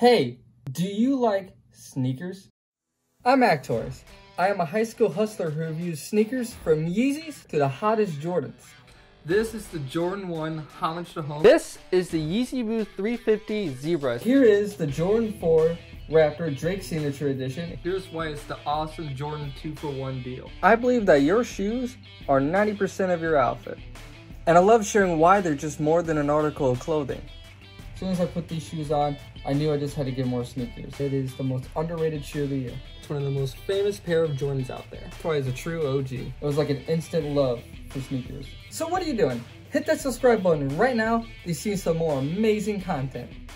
Hey, do you like sneakers? I'm Actarus. I am a high school hustler who reviews sneakers from Yeezys to the hottest Jordans. This is the Jordan 1 homage to home. This is the Yeezy Boost 350 Zebra. Here is the Jordan 4 Raptor Drake Signature Edition. Here's why it's the awesome Jordan 2-for-1 deal. I believe that your shoes are 90% of your outfit. And I love sharing why they're just more than an article of clothing. As soon as I put these shoes on, I knew I just had to get more sneakers. It is the most underrated shoe of the year. It's one of the most famous pair of Jordans out there. That's why it's a true OG. It was like an instant love for sneakers. So what are you doing? Hit that subscribe button right now to see some more amazing content.